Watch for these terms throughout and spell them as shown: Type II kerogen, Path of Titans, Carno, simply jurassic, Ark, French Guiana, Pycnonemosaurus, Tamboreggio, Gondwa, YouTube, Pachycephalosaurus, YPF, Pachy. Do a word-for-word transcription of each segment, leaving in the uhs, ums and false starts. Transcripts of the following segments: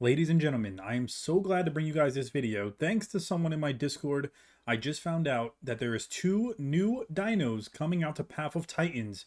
Ladies and gentlemen, I am so glad to bring you guys this video. Thanks to someone in my Discord, I just found out that there is two new dinos coming out to Path of Titans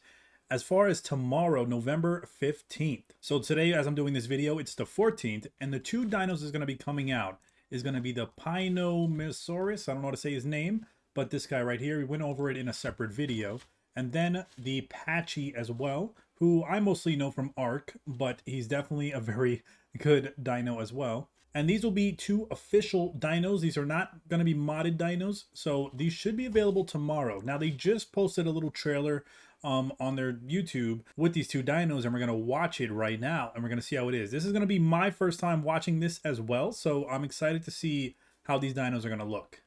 as far as tomorrow, November fifteenth. So today, as I'm doing this video, it's the fourteenth, and the two dinos is going to be coming out is going to be the Pycnonemosaurus. I don't know how to say his name, but this guy right here, we went over it in a separate video. And then the Pachy as well, who I mostly know from Ark, but he's definitely a very good dino as well. And these will be two official dinos. These are not going to be modded dinos, so these should be available tomorrow. Now, they just posted a little trailer um, on their YouTube with these two dinos, and we're going to watch it right now, and we're going to see how it is. This is going to be my first time watching this as well, so I'm excited to see how these dinos are going to look.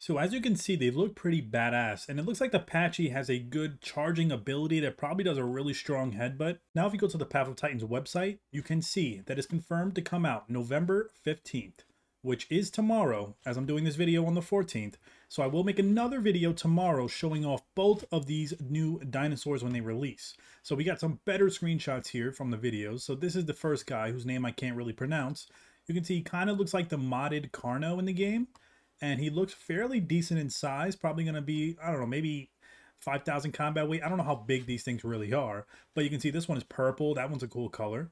So as you can see, they look pretty badass, and it looks like the Pachy has a good charging ability that probably does a really strong headbutt. Now if you go to the Path of Titans website, you can see that it's confirmed to come out November fifteenth, which is tomorrow, as I'm doing this video on the fourteenth. So I will make another video tomorrow showing off both of these new dinosaurs when they release. So we got some better screenshots here from the videos. So this is the first guy whose name I can't really pronounce. You can see he kind of looks like the modded Carno in the game. And he looks fairly decent in size, probably going to be, I don't know, maybe five thousand combat weight. I don't know how big these things really are, but you can see this one is purple. That one's a cool color.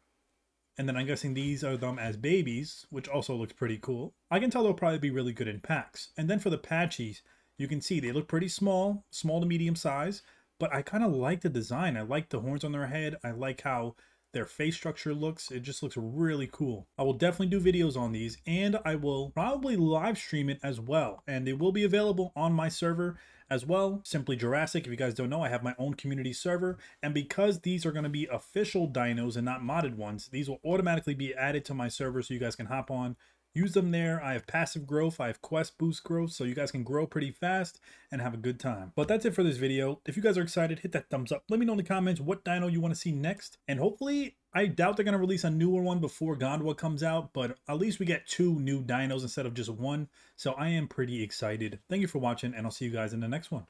And then I'm guessing these are them as babies, which also looks pretty cool. I can tell they'll probably be really good in packs. And then for the Pachys, you can see they look pretty small, small to medium size, but I kind of like the design. I like the horns on their head. I like how their face structure looks. It just looks really cool. I will definitely do videos on these, and I will probably live stream it as well, and it will be available on my server as well, Simply Jurassic. If you guys don't know, I have my own community server, and because these are going to be official dinos and not modded ones, these will automatically be added to my server, so you guys can hop on, use them there. I have passive growth, I have quest boost growth, so you guys can grow pretty fast and have a good time. But that's it for this video. If you guys are excited, hit that thumbs up. Let me know in the comments what dino you want to see next. And hopefully, I doubt they're going to release a newer one before Gondwa comes out, but at least we get two new dinos instead of just one. So I am pretty excited. Thank you for watching, and I'll see you guys in the next one.